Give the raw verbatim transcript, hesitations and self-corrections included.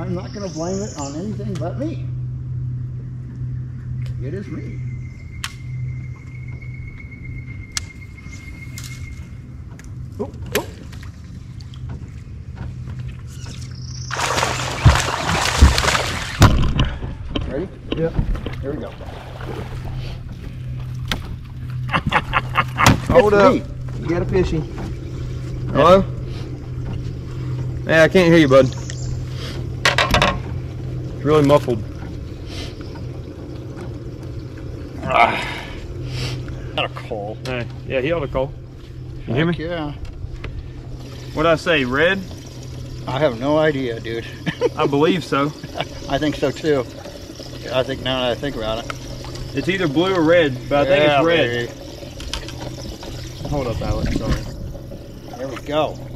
I'm not going to blame it on anything but me. It is me. Oh, oh. Ready? Yep. Here we go. Hold up. Me. You got a fishy. Hello? Hey, I can't hear you, bud. It's really muffled. Ah. Not a call. Hey, yeah, he ought to call. You hear me? Yeah. What'd I say, red? I have no idea, dude. I believe so. I think so, too. I think now that I think about it. It's either blue or red, but I yeah, think it's red. Baby. Hold up, Alex. Sorry. There we go.